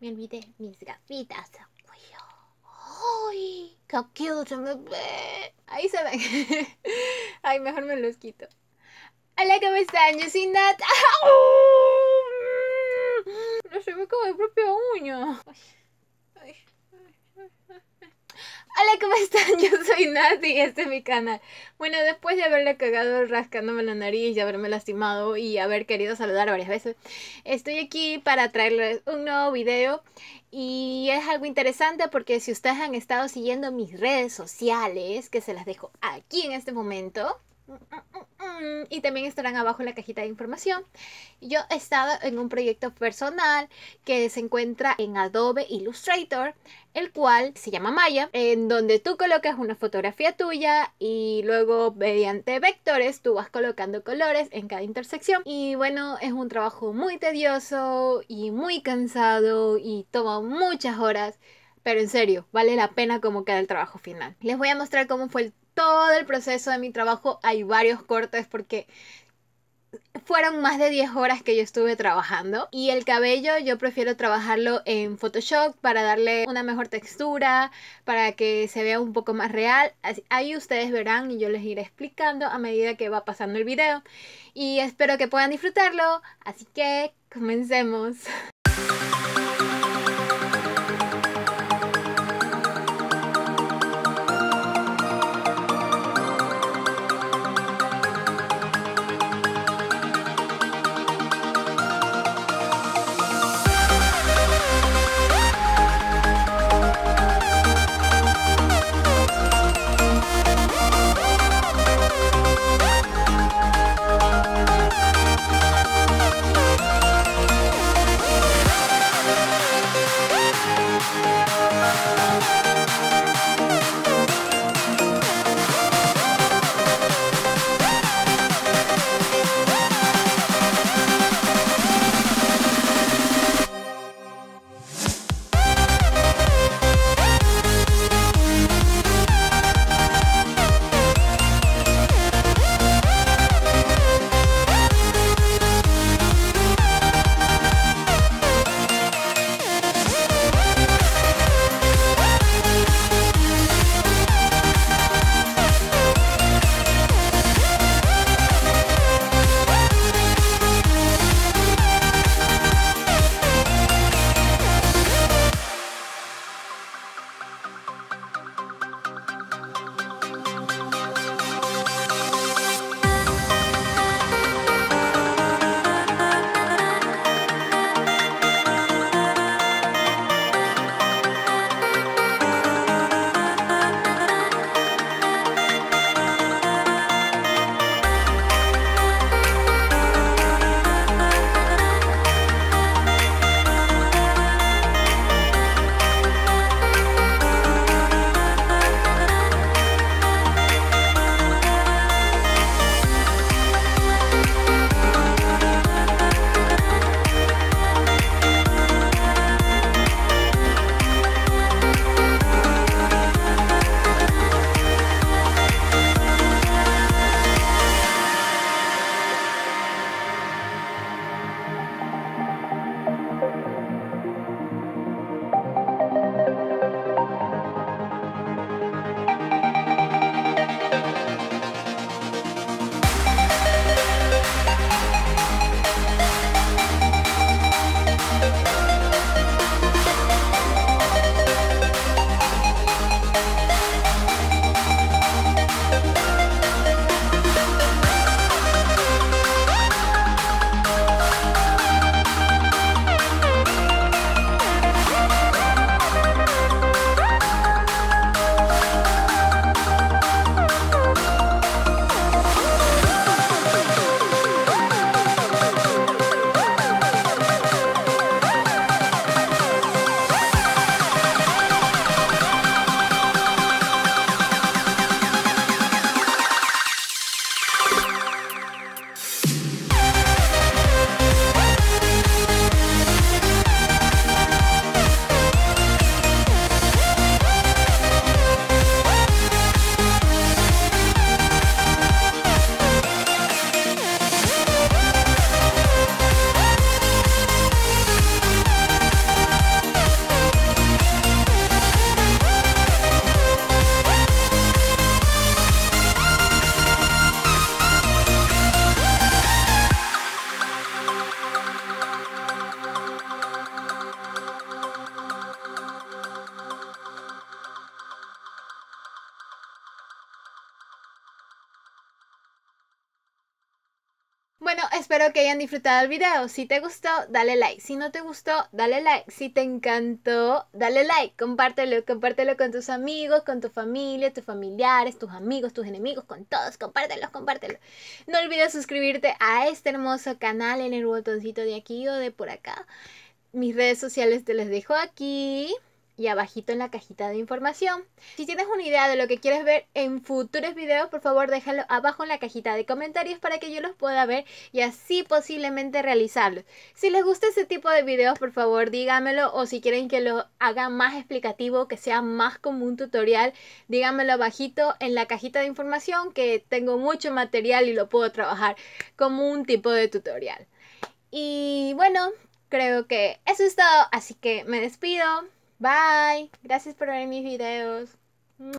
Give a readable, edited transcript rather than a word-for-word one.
Me olvidé mis gafitas. ¡Ay! ¡Qué cute se me ve! Ahí se ven. Ay, mejor me los quito. Hola, ¿cómo están? Yo soy Nat. No se ve como mi propia uña. Hola, ¿cómo están? Yo soy Nat y este es mi canal. Bueno, después de haberle cagado rascándome la nariz y haberme lastimado y haber querido saludar varias veces, estoy aquí para traerles un nuevo video. Y es algo interesante porque si ustedes han estado siguiendo mis redes sociales, que se las dejo aquí en este momento, y también estarán abajo en la cajita de información, yo he estado en un proyecto personal que se encuentra en Adobe Illustrator, el cual se llama MALLA, en donde tú colocas una fotografía tuya y luego mediante vectores tú vas colocando colores en cada intersección. Y bueno, es un trabajo muy tedioso y muy cansado y toma muchas horas, pero en serio, vale la pena como queda el trabajo final. Les voy a mostrar cómo fue todo el proceso de mi trabajo. Hay varios cortes porque fueron más de 10 horas que yo estuve trabajando. Y el cabello yo prefiero trabajarlo en Photoshop para darle una mejor textura, para que se vea un poco más real. Ahí ustedes verán y yo les iré explicando a medida que va pasando el video. Y espero que puedan disfrutarlo. Así que comencemos. espero que hayan disfrutado el video. Si te gustó, dale like. Si no te gustó, dale like. Si te encantó, dale like. Compártelo, compártelo con tus amigos, con tu familia, tus familiares, tus amigos, tus enemigos, con todos. Compártelo, compártelo. No olvides suscribirte a este hermoso canal en el botoncito de aquí o de por acá. Mis redes sociales te las dejo aquí y abajito en la cajita de información. Si tienes una idea de lo que quieres ver en futuros videos, por favor déjalo abajo en la cajita de comentarios para que yo los pueda ver y así posiblemente realizarlos. Si les gusta este tipo de videos, por favor dígamelo, o si quieren que lo haga más explicativo, que sea más como un tutorial, dígamelo abajito en la cajita de información, que tengo mucho material y lo puedo trabajar como un tipo de tutorial. Y bueno, creo que eso es todo, así que me despido. Bye, gracias por ver mis videos.